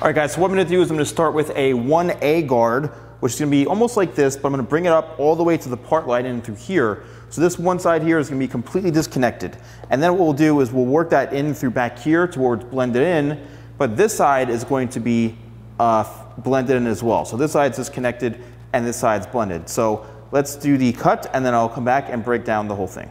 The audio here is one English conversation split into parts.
All right, guys, so what I'm going to do is I'm going to start with a 1A guard, which is going to be almost like this, but I'm going to bring it up all the way to the part line in through here. So this one side here is going to be completely disconnected. And then what we'll do is we'll work that in through back here towards blended in, but this side is going to be blended in as well. So this side's disconnected and this side's blended. So let's do the cut and then I'll come back and break down the whole thing.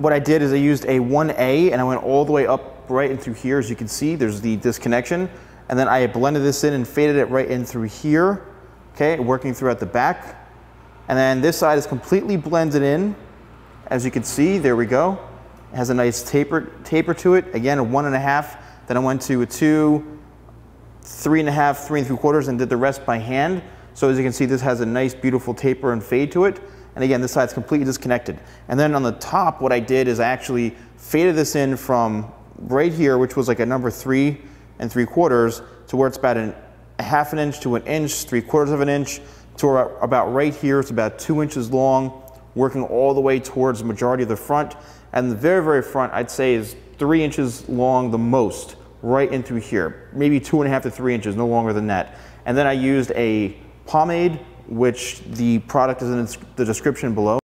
What I did is I used a 1A and I went all the way up right in through here. As you can see, there's the disconnection. And then I blended this in and faded it right in through here. Okay, working throughout the back. And then this side is completely blended in. As you can see, there we go. It has a nice taper to it. Again, a 1.5. Then I went to a 2, 3.5, 3 3/4, and did the rest by hand. So as you can see, this has a nice, beautiful taper and fade to it. And again, this side's completely disconnected. And then on the top, what I did is I actually faded this in from right here, which was like a number 3 3/4, to where it's about a half an inch to an inch, 3/4 of an inch, to about right here. It's about 2 inches long, working all the way towards the majority of the front. And the very, very front, I'd say, is 3 inches long the most, right in through here. Maybe 2.5 to 3 inches, no longer than that. And then I used a pomade, which the product is in the description below.